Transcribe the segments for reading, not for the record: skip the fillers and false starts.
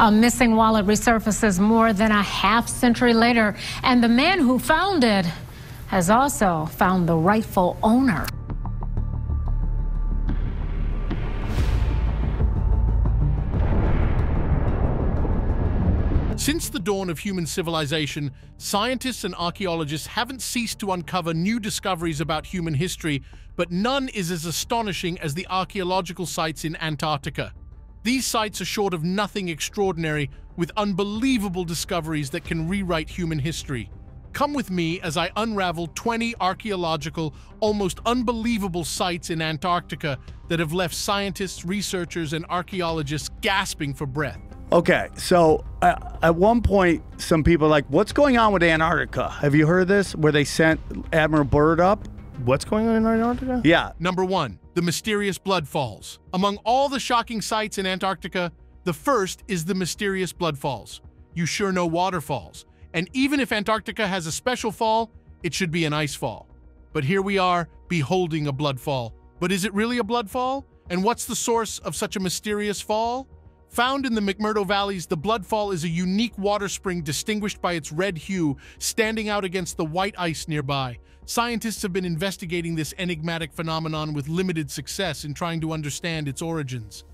A missing wallet resurfaces more than a half-century later, and the man who found it has also found the rightful owner. Since the dawn of human civilization, scientists and archaeologists haven't ceased to uncover new discoveries about human history, but none is as astonishing as the archaeological sites in Antarctica. These sites are short of nothing extraordinary, with unbelievable discoveries that can rewrite human history. Come with me as I unravel 20 archaeological, almost unbelievable sites in Antarctica that have left scientists, researchers, and archaeologists gasping for breath. Okay, so at one point, some people are like, what's going on with Antarctica? Have you heard this? Where they sent Admiral Byrd up? What's going on in Antarctica? Yeah. Number one, the mysterious blood falls. Among all the shocking sights in Antarctica, the first is the mysterious blood falls. You sure know waterfalls. And even if Antarctica has a special fall, it should be an ice fall. But here we are, beholding a blood fall. But is it really a blood fall? And what's the source of such a mysterious fall? Found in the McMurdo Valleys, the bloodfall is a unique water spring distinguished by its red hue, standing out against the white ice nearby. Scientists have been investigating this enigmatic phenomenon with limited success in trying to understand its origins.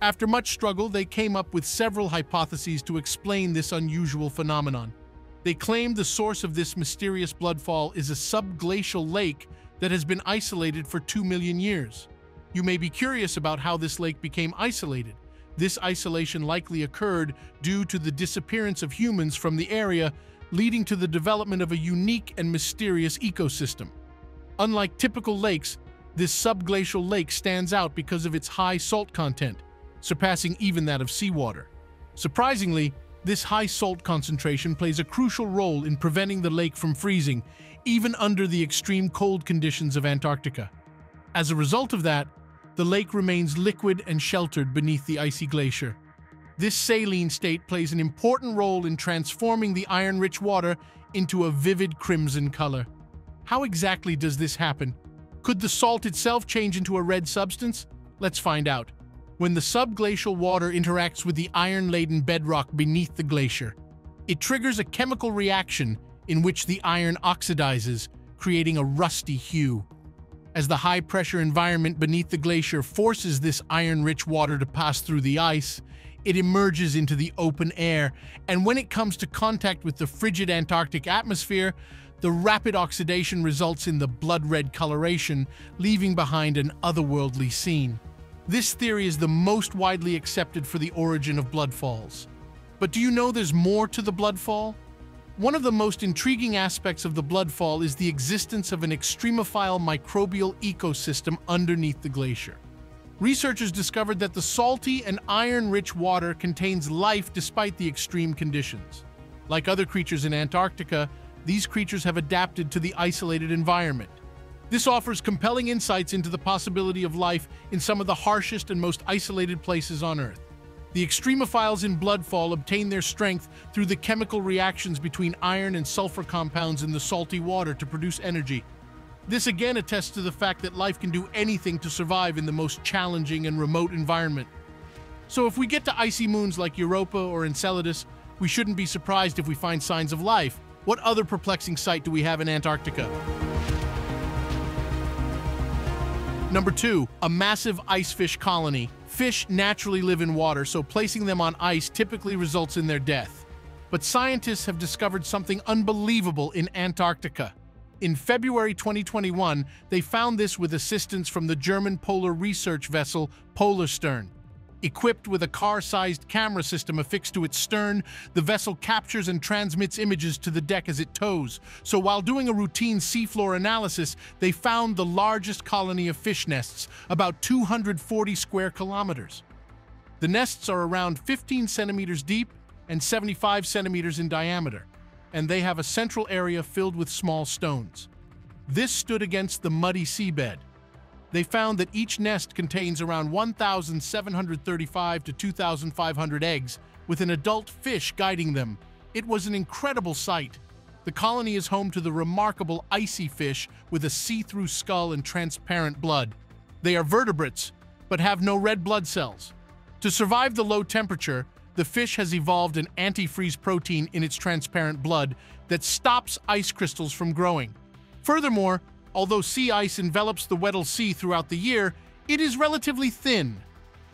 After much struggle, they came up with several hypotheses to explain this unusual phenomenon. They claim the source of this mysterious bloodfall is a subglacial lake that has been isolated for 2 million years. You may be curious about how this lake became isolated. This isolation likely occurred due to the disappearance of humans from the area, leading to the development of a unique and mysterious ecosystem. Unlike typical lakes, this subglacial lake stands out because of its high salt content, surpassing even that of seawater. Surprisingly, this high salt concentration plays a crucial role in preventing the lake from freezing, even under the extreme cold conditions of Antarctica. As a result of that, the lake remains liquid and sheltered beneath the icy glacier. This saline state plays an important role in transforming the iron-rich water into a vivid crimson color. How exactly does this happen? Could the salt itself change into a red substance? Let's find out. When the subglacial water interacts with the iron-laden bedrock beneath the glacier, it triggers a chemical reaction in which the iron oxidizes, creating a rusty hue. As the high-pressure environment beneath the glacier forces this iron-rich water to pass through the ice, it emerges into the open air, and when it comes to contact with the frigid Antarctic atmosphere, the rapid oxidation results in the blood-red coloration, leaving behind an otherworldly scene. This theory is the most widely accepted for the origin of bloodfalls. But do you know there's more to the bloodfall? One of the most intriguing aspects of the bloodfall is the existence of an extremophile microbial ecosystem underneath the glacier. Researchers discovered that the salty and iron-rich water contains life despite the extreme conditions. Like other creatures in Antarctica, these creatures have adapted to the isolated environment. This offers compelling insights into the possibility of life in some of the harshest and most isolated places on Earth. The extremophiles in bloodfall obtain their strength through the chemical reactions between iron and sulfur compounds in the salty water to produce energy. This again attests to the fact that life can do anything to survive in the most challenging and remote environment. So if we get to icy moons like Europa or Enceladus, we shouldn't be surprised if we find signs of life. What other perplexing sight do we have in Antarctica? Number two, a massive ice fish colony. Fish naturally live in water, so placing them on ice typically results in their death. But scientists have discovered something unbelievable in Antarctica. In February 2021, they found this with assistance from the German polar research vessel Polarstern. Equipped with a car-sized camera system affixed to its stern, the vessel captures and transmits images to the deck as it tows. So while doing a routine seafloor analysis, they found the largest colony of fish nests, about 240 square kilometers. The nests are around 15 centimeters deep and 75 centimeters in diameter, and they have a central area filled with small stones. This stood against the muddy seabed. They found that each nest contains around 1,735 to 2,500 eggs, with an adult fish guiding them. It was an incredible sight. The colony is home to the remarkable icy fish with a see-through skull and transparent blood. They are vertebrates, but have no red blood cells. To survive the low temperature, the fish has evolved an antifreeze protein in its transparent blood that stops ice crystals from growing. Furthermore, although sea ice envelops the Weddell Sea throughout the year, it is relatively thin.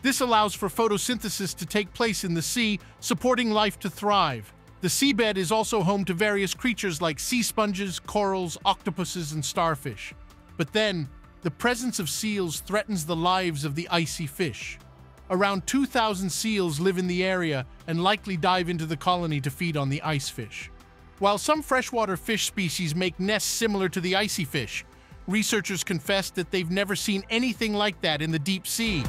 This allows for photosynthesis to take place in the sea, supporting life to thrive. The seabed is also home to various creatures like sea sponges, corals, octopuses, and starfish. But then, the presence of seals threatens the lives of the icy fish. Around 2,000 seals live in the area and likely dive into the colony to feed on the ice fish. While some freshwater fish species make nests similar to the icy fish, researchers confess that they've never seen anything like that in the deep sea.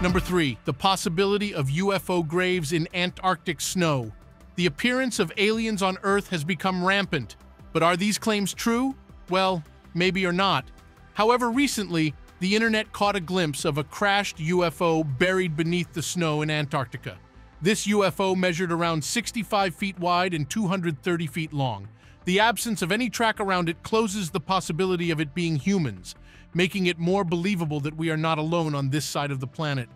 Number 3. The possibility of UFO graves in Antarctic snow. The appearance of aliens on Earth has become rampant. But are these claims true? Well, maybe or not. However, recently, the internet caught a glimpse of a crashed UFO buried beneath the snow in Antarctica. This UFO measured around 65 feet wide and 230 feet long. The absence of any track around it closes the possibility of it being humans, making it more believable that we are not alone on this side of the planet.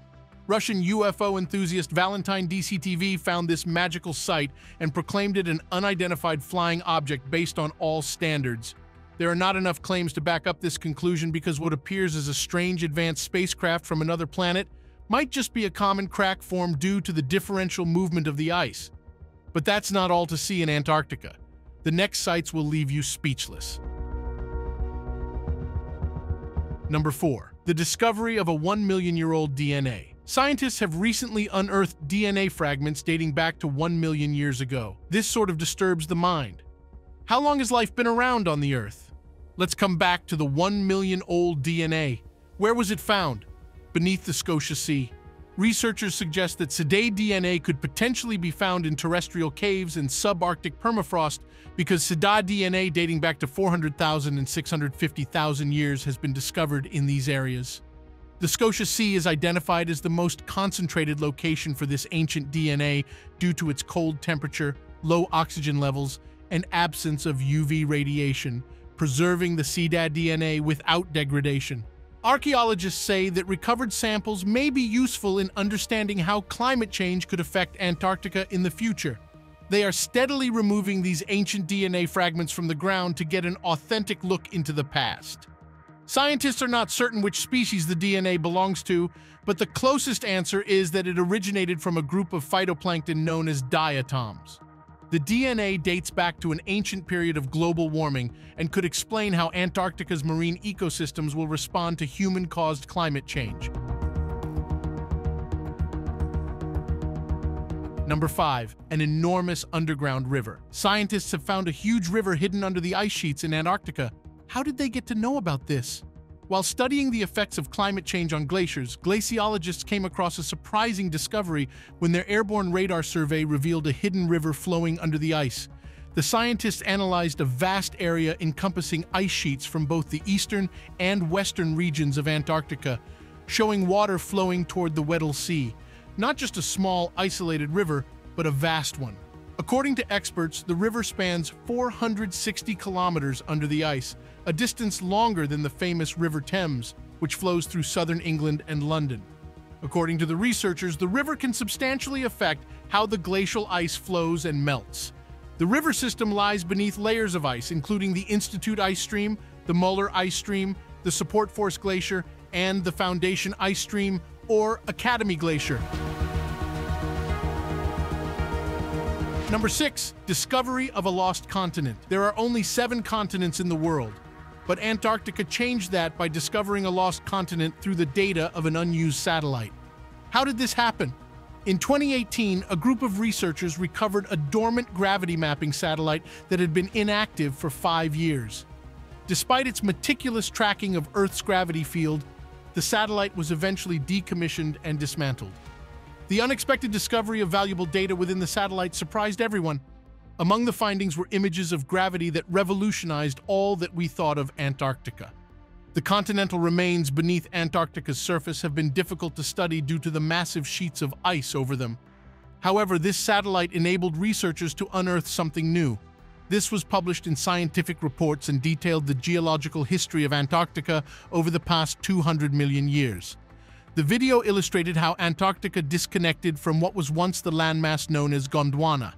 Russian UFO enthusiast Valentin DCTV found this magical sight and proclaimed it an unidentified flying object based on all standards. There are not enough claims to back up this conclusion because what appears as a strange advanced spacecraft from another planet might just be a common crack formed due to the differential movement of the ice. But that's not all to see in Antarctica. The next sights will leave you speechless. Number 4. The discovery of a 1 million-year-old DNA. Scientists have recently unearthed DNA fragments dating back to 1 million years ago. This sort of disturbs the mind. How long has life been around on the Earth? Let's come back to the 1 million-year-old DNA. Where was it found? Beneath the Scotia Sea. Researchers suggest that Sedae DNA could potentially be found in terrestrial caves and subarctic permafrost because Sedae DNA dating back to 400,000 and 650,000 years has been discovered in these areas. The Scotia Sea is identified as the most concentrated location for this ancient DNA due to its cold temperature, low oxygen levels, and absence of UV radiation, preserving the Sedae DNA without degradation. Archaeologists say that recovered samples may be useful in understanding how climate change could affect Antarctica in the future. They are steadily removing these ancient DNA fragments from the ground to get an authentic look into the past. Scientists are not certain which species the DNA belongs to, but the closest answer is that it originated from a group of phytoplankton known as diatoms. The DNA dates back to an ancient period of global warming and could explain how Antarctica's marine ecosystems will respond to human-caused climate change. Number 5. An enormous underground river. Scientists have found a huge river hidden under the ice sheets in Antarctica. How did they get to know about this? While studying the effects of climate change on glaciers, glaciologists came across a surprising discovery when their airborne radar survey revealed a hidden river flowing under the ice. The scientists analyzed a vast area encompassing ice sheets from both the eastern and western regions of Antarctica, showing water flowing toward the Weddell Sea. Not just a small, isolated river, but a vast one. According to experts, the river spans 460 kilometers under the ice, a distance longer than the famous River Thames, which flows through southern England and London. According to the researchers, the river can substantially affect how the glacial ice flows and melts. The river system lies beneath layers of ice, including the Institute Ice Stream, the Muller Ice Stream, the Support Force Glacier, and the Foundation Ice Stream, or Academy Glacier. Number 6. Discovery of a lost continent. There are only 7 continents in the world, but Antarctica changed that by discovering a lost continent through the data of an unused satellite. How did this happen? In 2018, a group of researchers recovered a dormant gravity mapping satellite that had been inactive for 5 years. Despite its meticulous tracking of Earth's gravity field, the satellite was eventually decommissioned and dismantled. The unexpected discovery of valuable data within the satellite surprised everyone. Among the findings were images of gravity that revolutionized all that we thought of Antarctica. The continental remains beneath Antarctica's surface have been difficult to study due to the massive sheets of ice over them. However, this satellite enabled researchers to unearth something new. This was published in scientific reports and detailed the geological history of Antarctica over the past 200 million years. The video illustrated how Antarctica disconnected from what was once the landmass known as Gondwana,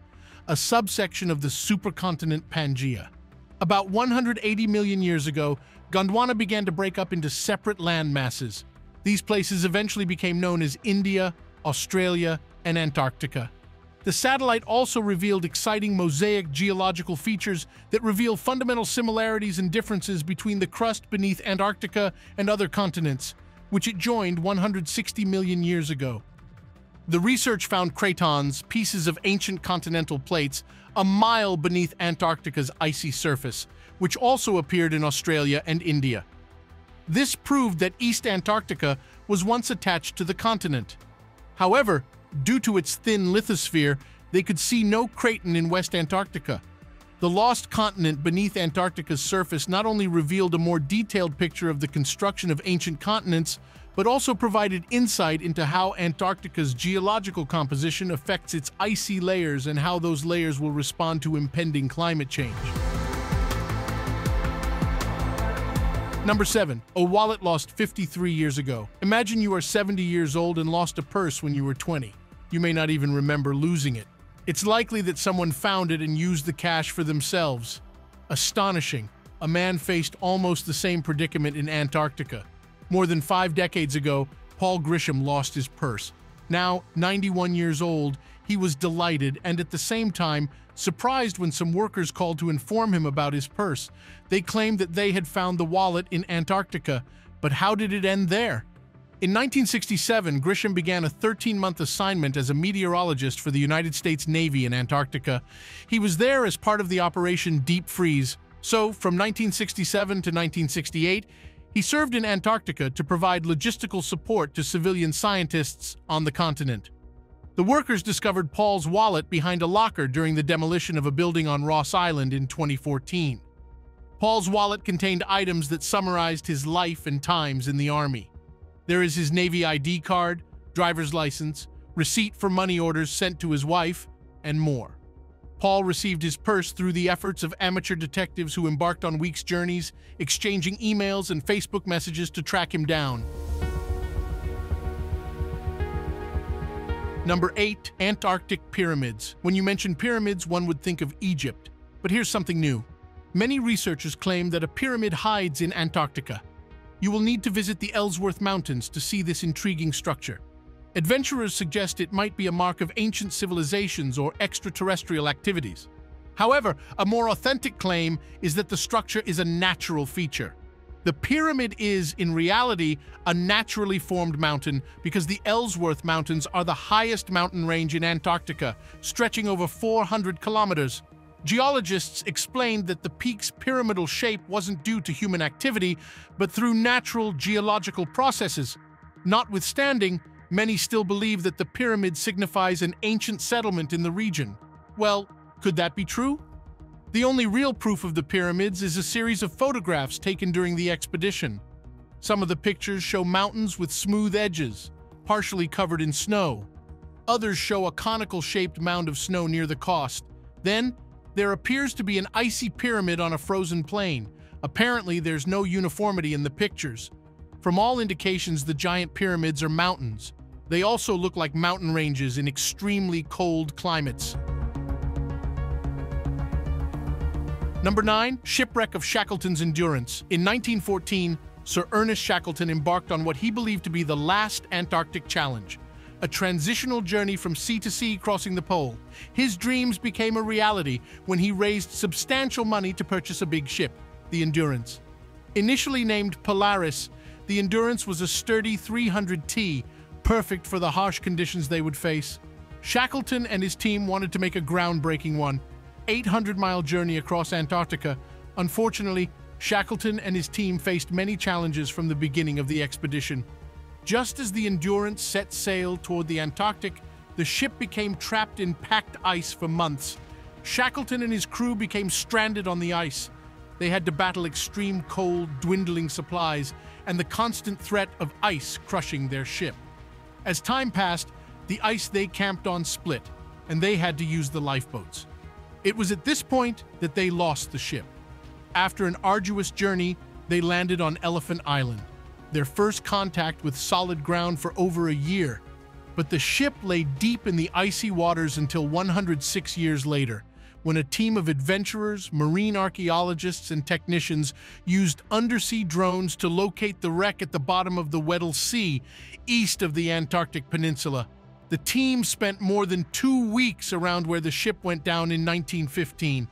a subsection of the supercontinent Pangaea. About 180 million years ago, Gondwana began to break up into separate landmasses. These places eventually became known as India, Australia, and Antarctica. The satellite also revealed exciting mosaic geological features that reveal fundamental similarities and differences between the crust beneath Antarctica and other continents, which it joined 160 million years ago. The research found cratons, pieces of ancient continental plates, a mile beneath Antarctica's icy surface, which also appeared in Australia and India. This proved that East Antarctica was once attached to the continent. However, due to its thin lithosphere, they could see no craton in West Antarctica. The lost continent beneath Antarctica's surface not only revealed a more detailed picture of the construction of ancient continents, but also provided insight into how Antarctica's geological composition affects its icy layers and how those layers will respond to impending climate change. Number 7. A wallet lost 53 years ago. Imagine you are 70 years old and lost a purse when you were 20. You may not even remember losing it. It's likely that someone found it and used the cash for themselves. Astonishing. A man faced almost the same predicament in Antarctica. More than 5 decades ago, Paul Grisham lost his purse. Now 91 years old, he was delighted and at the same time surprised when some workers called to inform him about his purse. They claimed that they had found the wallet in Antarctica, but how did it end there? In 1967, Grisham began a 13-month assignment as a meteorologist for the United States Navy in Antarctica. He was there as part of the Operation Deep Freeze. So, from 1967 to 1968, he served in Antarctica to provide logistical support to civilian scientists on the continent. The workers discovered Paul's wallet behind a locker during the demolition of a building on Ross Island in 2014. Paul's wallet contained items that summarized his life and times in the Army. There is his Navy ID card, driver's license, receipt for money orders sent to his wife, and more. Paul received his purse through the efforts of amateur detectives who embarked on weeks' journeys, exchanging emails and Facebook messages to track him down. Number 8. Antarctic pyramids. When you mention pyramids, one would think of Egypt. But here's something new. Many researchers claim that a pyramid hides in Antarctica. You will need to visit the Ellsworth Mountains to see this intriguing structure. Adventurers suggest it might be a mark of ancient civilizations or extraterrestrial activities. However, a more authentic claim is that the structure is a natural feature. The pyramid is, in reality, a naturally formed mountain because the Ellsworth Mountains are the highest mountain range in Antarctica, stretching over 400 kilometers. Geologists explained that the peak's pyramidal shape wasn't due to human activity, but through natural geological processes. Notwithstanding, many still believe that the pyramid signifies an ancient settlement in the region. Well, could that be true? The only real proof of the pyramids is a series of photographs taken during the expedition. Some of the pictures show mountains with smooth edges, partially covered in snow. Others show a conical-shaped mound of snow near the coast. Then, there appears to be an icy pyramid on a frozen plain. Apparently, there's no uniformity in the pictures. From all indications, the giant pyramids are mountains. They also look like mountain ranges in extremely cold climates. Number 9. Shipwreck of Shackleton's Endurance. In 1914, Sir Ernest Shackleton embarked on what he believed to be the last Antarctic challenge, a transitional journey from sea to sea crossing the pole. His dreams became a reality when he raised substantial money to purchase a big ship, the Endurance. Initially named Polaris, the Endurance was a sturdy 300T, perfect for the harsh conditions they would face. Shackleton and his team wanted to make a groundbreaking one. 800-mile journey across Antarctica. Unfortunately, Shackleton and his team faced many challenges from the beginning of the expedition. Just as the Endurance set sail toward the Antarctic, the ship became trapped in packed ice for months. Shackleton and his crew became stranded on the ice. They had to battle extreme cold, dwindling supplies, and the constant threat of ice crushing their ship. As time passed, the ice they camped on split, and they had to use the lifeboats. It was at this point that they lost the ship. After an arduous journey, they landed on Elephant Island. their first contact with solid ground for over a year, but the ship lay deep in the icy waters until 106 years later, when a team of adventurers, marine archaeologists, and technicians used undersea drones to locate the wreck at the bottom of the Weddell Sea, east of the Antarctic Peninsula. The team spent more than 2 weeks around where the ship went down in 1915.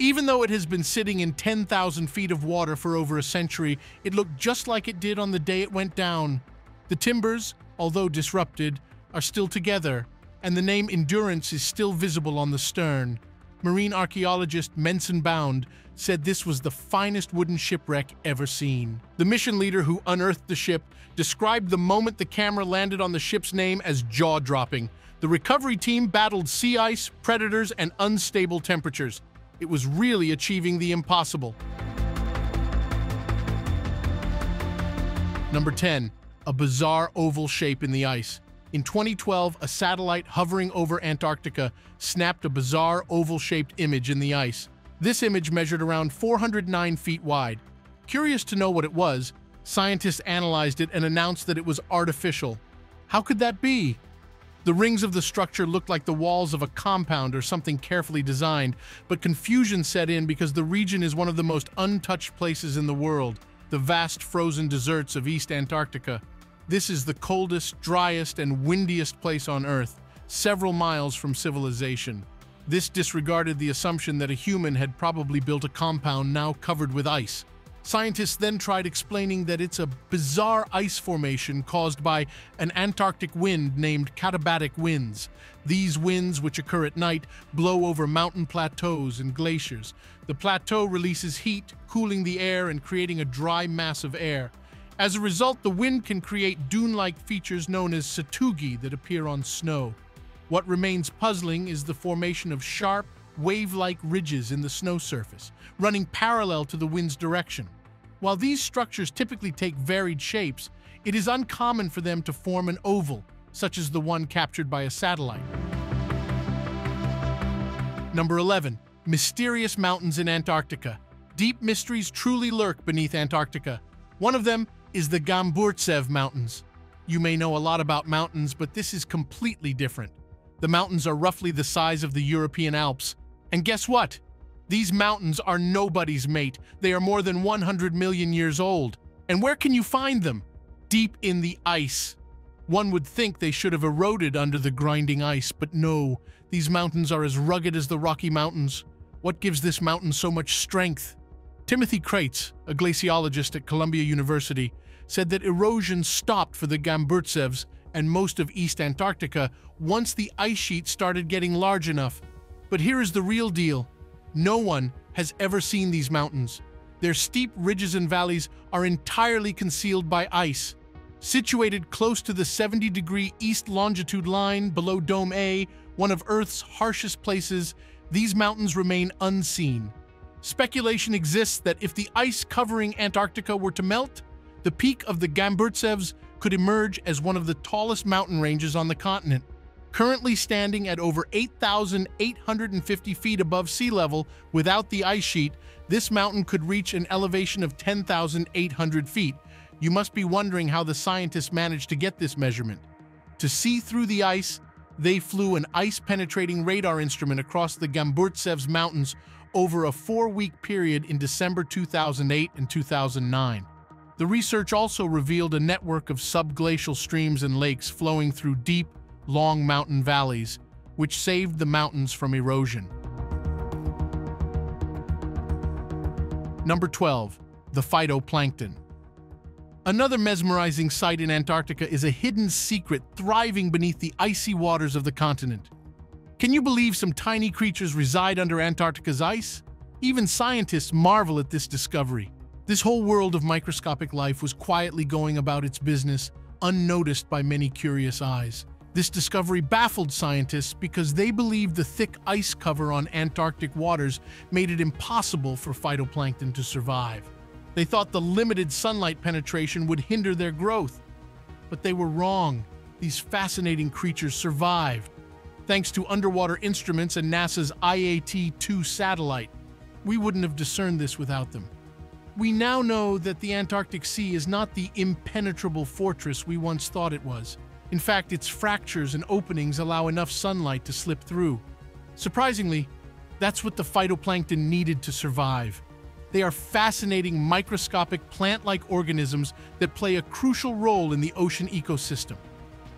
Even though it has been sitting in 10,000 feet of water for over a century, it looked just like it did on the day it went down. The timbers, although disrupted, are still together, and the name Endurance is still visible on the stern. Marine archaeologist Menson Bound said this was the finest wooden shipwreck ever seen. The mission leader who unearthed the ship described the moment the camera landed on the ship's name as jaw-dropping. The recovery team battled sea ice, predators, and unstable temperatures. It was really achieving the impossible. Number 10, a bizarre oval shape in the ice. In 2012, a satellite hovering over Antarctica snapped a bizarre oval-shaped image in the ice. This image measured around 409 feet wide. Curious to know what it was, scientists analyzed it and announced that it was artificial. How could that be? The rings of the structure looked like the walls of a compound or something carefully designed, but confusion set in because the region is one of the most untouched places in the world, the vast frozen deserts of East Antarctica. This is the coldest, driest, and windiest place on Earth, several miles from civilization. This disregarded the assumption that a human had probably built a compound now covered with ice. Scientists then tried explaining that it's a bizarre ice formation caused by an Antarctic wind named katabatic winds. These winds, which occur at night, blow over mountain plateaus and glaciers. The plateau releases heat, cooling the air and creating a dry mass of air. As a result, the wind can create dune-like features known as sastrugi that appear on snow. What remains puzzling is the formation of sharp, wave-like ridges in the snow surface, running parallel to the wind's direction. While these structures typically take varied shapes, it is uncommon for them to form an oval, such as the one captured by a satellite. Number 11. Mysterious mountains in Antarctica. Deep mysteries truly lurk beneath Antarctica. One of them is the Gamburtsev Mountains. You may know a lot about mountains, but this is completely different. The mountains are roughly the size of the European Alps. And guess what? These mountains are nobody's mate. They are more than 100 million years old. And where can you find them? Deep in the ice. One would think they should have eroded under the grinding ice, but no. These mountains are as rugged as the Rocky Mountains. What gives this mountain so much strength? Timothy Crates, a glaciologist at Columbia University, said that erosion stopped for the Gamburtsevs and most of East Antarctica once the ice sheet started getting large enough. But here is the real deal. No one has ever seen these mountains. Their steep ridges and valleys are entirely concealed by ice. Situated close to the 70-degree east longitude line below Dome A, one of Earth's harshest places, these mountains remain unseen. Speculation exists that if the ice covering Antarctica were to melt, the peak of the Gamburtsevs could emerge as one of the tallest mountain ranges on the continent. Currently standing at over 8,850 feet above sea level without the ice sheet, this mountain could reach an elevation of 10,800 feet. You must be wondering how the scientists managed to get this measurement. To see through the ice, they flew an ice-penetrating radar instrument across the Gamburtsevs Mountains over a 4-week period in December 2008 and 2009. The research also revealed a network of subglacial streams and lakes flowing through deep, long mountain valleys, which saved the mountains from erosion. Number 12. The phytoplankton. Another mesmerizing sight in Antarctica is a hidden secret thriving beneath the icy waters of the continent. Can you believe some tiny creatures reside under Antarctica's ice? Even scientists marvel at this discovery. This whole world of microscopic life was quietly going about its business, unnoticed by many curious eyes. This discovery baffled scientists because they believed the thick ice cover on Antarctic waters made it impossible for phytoplankton to survive. They thought the limited sunlight penetration would hinder their growth. But they were wrong. These fascinating creatures survived, thanks to underwater instruments and NASA's IAT-2 satellite. We wouldn't have discerned this without them. We now know that the Antarctic Sea is not the impenetrable fortress we once thought it was. In fact, its fractures and openings allow enough sunlight to slip through. Surprisingly, that's what the phytoplankton needed to survive. They are fascinating microscopic plant-like organisms that play a crucial role in the ocean ecosystem.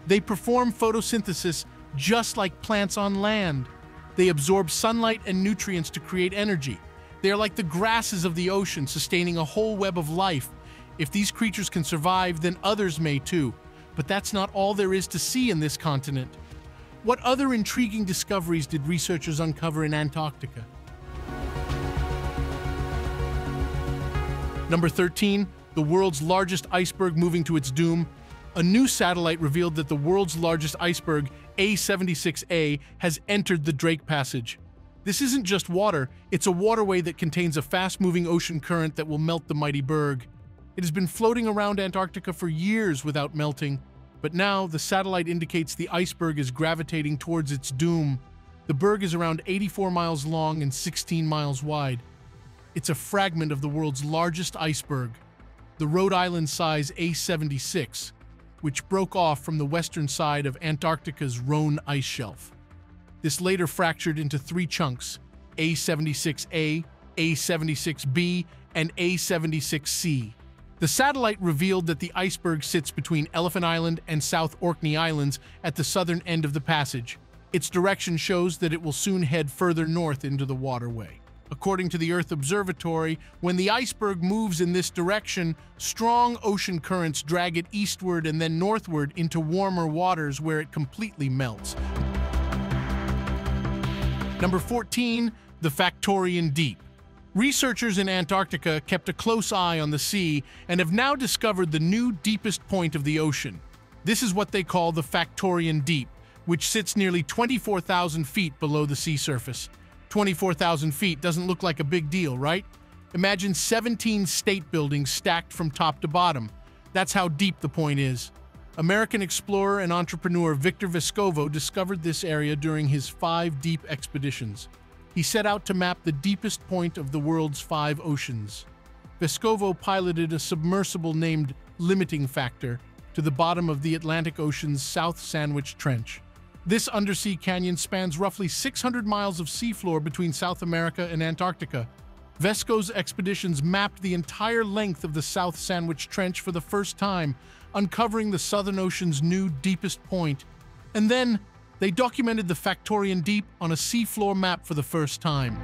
They perform photosynthesis just like plants on land. They absorb sunlight and nutrients to create energy. They are like the grasses of the ocean, sustaining a whole web of life. If these creatures can survive, then others may too. But that's not all there is to see in this continent. What other intriguing discoveries did researchers uncover in Antarctica? Number 13, the world's largest iceberg moving to its doom. A new satellite revealed that the world's largest iceberg, A76A, has entered the Drake Passage. This isn't just water, it's a waterway that contains a fast-moving ocean current that will melt the mighty berg. It has been floating around Antarctica for years without melting, but now the satellite indicates the iceberg is gravitating towards its doom. The berg is around 84 miles long and 16 miles wide. It's a fragment of the world's largest iceberg, the Rhode Island-size A76, which broke off from the western side of Antarctica's Rhone ice shelf. This later fractured into three chunks, A76A, A76B, and A76C. The satellite revealed that the iceberg sits between Elephant Island and South Orkney Islands at the southern end of the passage. Its direction shows that it will soon head further north into the waterway. According to the Earth Observatory, when the iceberg moves in this direction, strong ocean currents drag it eastward and then northward into warmer waters where it completely melts. Number 14, the Factorian Deep. Researchers in Antarctica kept a close eye on the sea and have now discovered the new deepest point of the ocean. This is what they call the Factorian Deep, which sits nearly 24,000 feet below the sea surface. 24,000 feet doesn't look like a big deal, right? Imagine 17 state buildings stacked from top to bottom. That's how deep the point is. American explorer and entrepreneur Victor Vescovo discovered this area during his 5 deep expeditions. He set out to map the deepest point of the world's 5 oceans. Vescovo piloted a submersible named Limiting Factor to the bottom of the Atlantic Ocean's South Sandwich Trench. This undersea canyon spans roughly 600 miles of seafloor between South America and Antarctica. Vesco's expeditions mapped the entire length of the South Sandwich Trench for the first time, uncovering the Southern Ocean's new deepest point. And then, they documented the Factorian Deep on a seafloor map for the first time.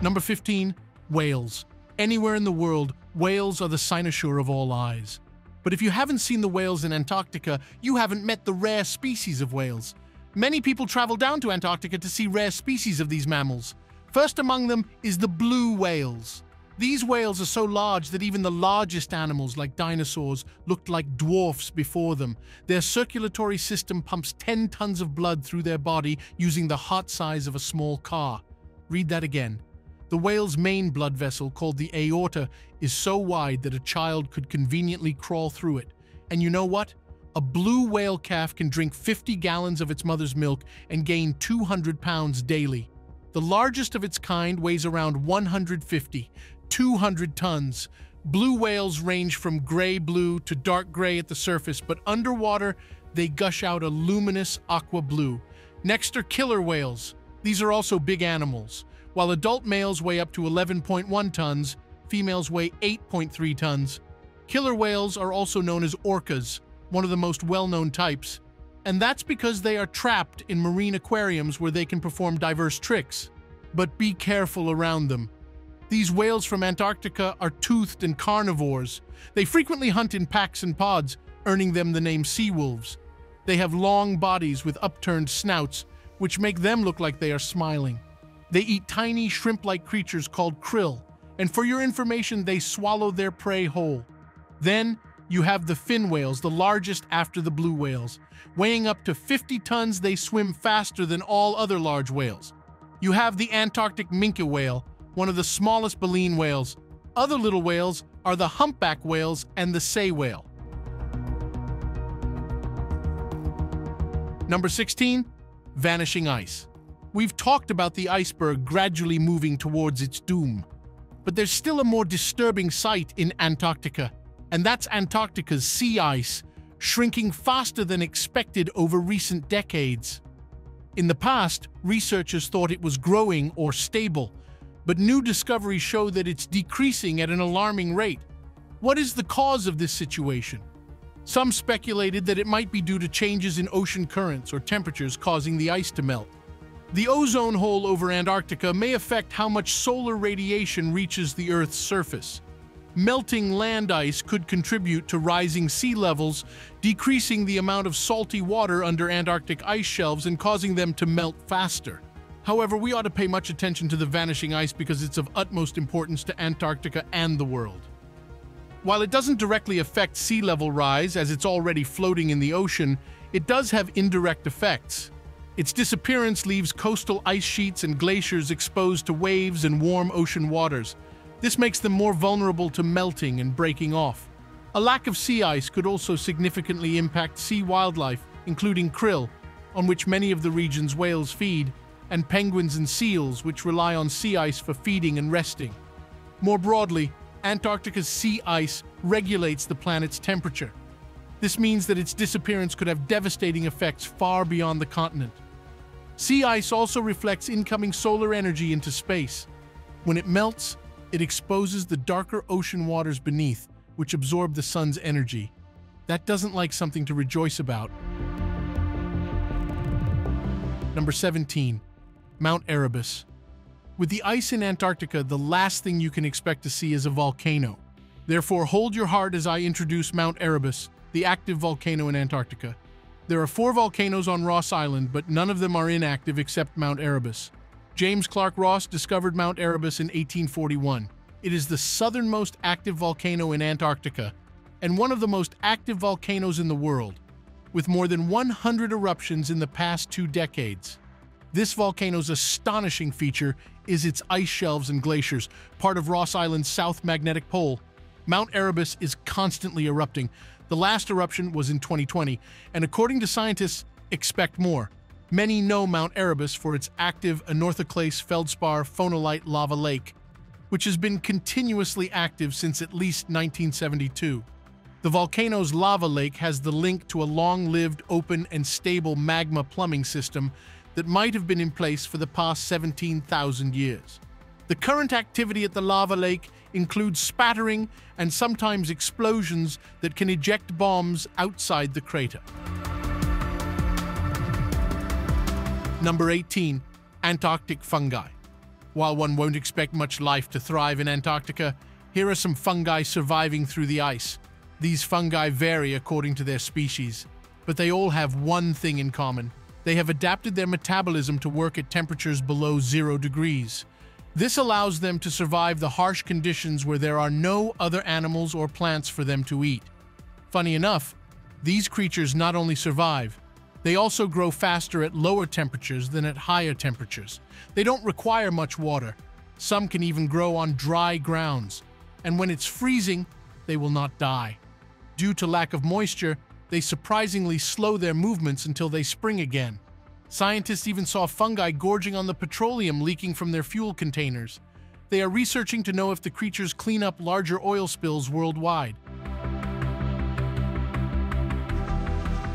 Number 15, whales. Anywhere in the world, whales are the cynosure of all eyes. But if you haven't seen the whales in Antarctica, you haven't met the rare species of whales. Many people travel down to Antarctica to see rare species of these mammals. First among them is the blue whales. These whales are so large that even the largest animals, like dinosaurs, looked like dwarfs before them. Their circulatory system pumps 10 tons of blood through their body using the heart size of a small car. Read that again. The whale's main blood vessel, called the aorta, is so wide that a child could conveniently crawl through it. And you know what? A blue whale calf can drink 50 gallons of its mother's milk and gain 200 pounds daily. The largest of its kind weighs around 200 tons. Blue whales range from gray-blue to dark gray at the surface, but underwater, they gush out a luminous aqua blue. Next are killer whales. These are also big animals. While adult males weigh up to 11.1 tons, females weigh 8.3 tons. Killer whales are also known as orcas, one of the most well-known types. And that's because they are trapped in marine aquariums where they can perform diverse tricks. But be careful around them. These whales from Antarctica are toothed and carnivores. They frequently hunt in packs and pods, earning them the name seawolves. They have long bodies with upturned snouts, which make them look like they are smiling. They eat tiny shrimp-like creatures called krill, and for your information, they swallow their prey whole. Then, you have the fin whales, the largest after the blue whales. Weighing up to 50 tons, they swim faster than all other large whales. You have the Antarctic minke whale, one of the smallest baleen whales. Other little whales are the humpback whales and the sei whale. Number 16, vanishing ice. We've talked about the iceberg gradually moving towards its doom, but there's still a more disturbing sight in Antarctica, and that's Antarctica's sea ice, shrinking faster than expected over recent decades. In the past, researchers thought it was growing or stable, but new discoveries show that it's decreasing at an alarming rate. What is the cause of this situation? Some speculated that it might be due to changes in ocean currents or temperatures causing the ice to melt. The ozone hole over Antarctica may affect how much solar radiation reaches the Earth's surface. Melting land ice could contribute to rising sea levels, decreasing the amount of salty water under Antarctic ice shelves and causing them to melt faster. However, we ought to pay much attention to the vanishing ice because it's of utmost importance to Antarctica and the world. While it doesn't directly affect sea level rise, as it's already floating in the ocean, it does have indirect effects. Its disappearance leaves coastal ice sheets and glaciers exposed to waves and warm ocean waters. This makes them more vulnerable to melting and breaking off. A lack of sea ice could also significantly impact sea wildlife, including krill, on which many of the region's whales feed, and penguins and seals, which rely on sea ice for feeding and resting. More broadly, Antarctica's sea ice regulates the planet's temperature. This means that its disappearance could have devastating effects far beyond the continent. Sea ice also reflects incoming solar energy into space. When it melts, it exposes the darker ocean waters beneath, which absorb the sun's energy. That doesn't like something to rejoice about. Number 17, Mount Erebus. With the ice in Antarctica, the last thing you can expect to see is a volcano. Therefore, hold your heart as I introduce Mount Erebus, the active volcano in Antarctica. There are 4 volcanoes on Ross Island, but none of them are inactive except Mount Erebus. James Clark Ross discovered Mount Erebus in 1841. It is the southernmost active volcano in Antarctica and one of the most active volcanoes in the world, with more than 100 eruptions in the past 2 decades. This volcano's astonishing feature is its ice shelves and glaciers, part of Ross Island's South Magnetic Pole. Mount Erebus is constantly erupting. The last eruption was in 2020, and according to scientists, expect more. Many know Mount Erebus for its active anorthoclase feldspar phonolite lava lake, which has been continuously active since at least 1972. The volcano's lava lake has the link to a long-lived, open, and stable magma plumbing system that might have been in place for the past 17,000 years. The current activity at the lava lake includes spattering and sometimes explosions that can eject bombs outside the crater. Number 18, Antarctic fungi. While one won't expect much life to thrive in Antarctica, here are some fungi surviving through the ice. These fungi vary according to their species, but they all have one thing in common. They have adapted their metabolism to work at temperatures below 0 degrees. This allows them to survive the harsh conditions where there are no other animals or plants for them to eat. Funny enough, these creatures not only survive, they also grow faster at lower temperatures than at higher temperatures. They don't require much water. Some can even grow on dry grounds, and when it's freezing, they will not die. Due to lack of moisture, they surprisingly slow their movements until they spring again. Scientists even saw fungi gorging on the petroleum leaking from their fuel containers. They are researching to know if the creatures clean up larger oil spills worldwide.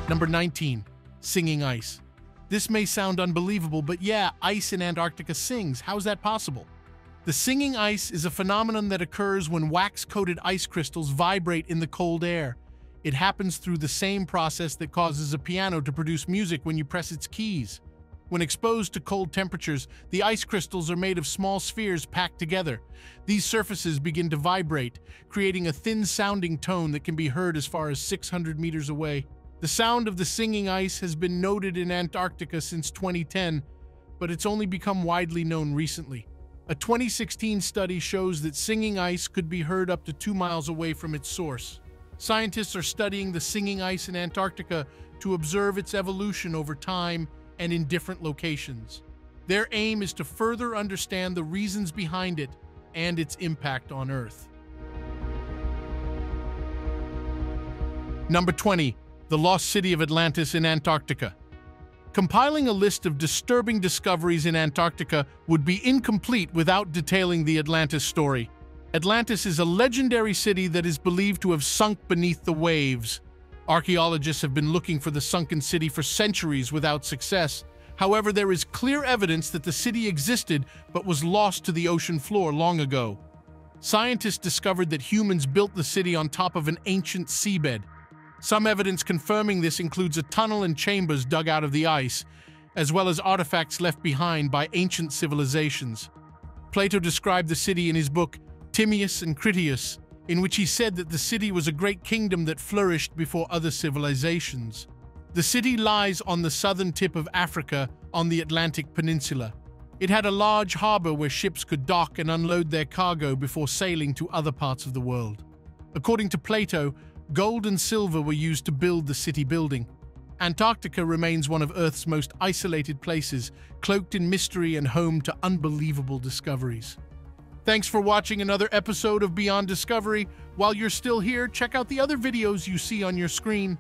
Number 19, singing ice. This may sound unbelievable, but yeah, ice in Antarctica sings. How's that possible? The singing ice is a phenomenon that occurs when wax-coated ice crystals vibrate in the cold air. It happens through the same process that causes a piano to produce music when you press its keys. When exposed to cold temperatures, the ice crystals are made of small spheres packed together. These surfaces begin to vibrate, creating a thin-sounding tone that can be heard as far as 600 meters away. The sound of the singing ice has been noted in Antarctica since 2010, but it's only become widely known recently. A 2016 study shows that singing ice could be heard up to 2 miles away from its source. Scientists are studying the singing ice in Antarctica to observe its evolution over time and in different locations. Their aim is to further understand the reasons behind it and its impact on Earth. Number 20, the lost city of Atlantis in Antarctica. compiling a list of disturbing discoveries in Antarctica would be incomplete without detailing the Atlantis story. Atlantis is a legendary city that is believed to have sunk beneath the waves. Archaeologists have been looking for the sunken city for centuries without success. However, there is clear evidence that the city existed but was lost to the ocean floor long ago. Scientists discovered that humans built the city on top of an ancient seabed. Some evidence confirming this includes a tunnel and chambers dug out of the ice, as well as artifacts left behind by ancient civilizations. Plato described the city in his book Timaeus and Critias, in which he said that the city was a great kingdom that flourished before other civilizations. The city lies on the southern tip of Africa on the Atlantic Peninsula. It had a large harbor where ships could dock and unload their cargo before sailing to other parts of the world. According to Plato, gold and silver were used to build the city building. Antarctica remains one of Earth's most isolated places, cloaked in mystery and home to unbelievable discoveries. Thanks for watching another episode of Beyond Discovery. While you're still here, check out the other videos you see on your screen.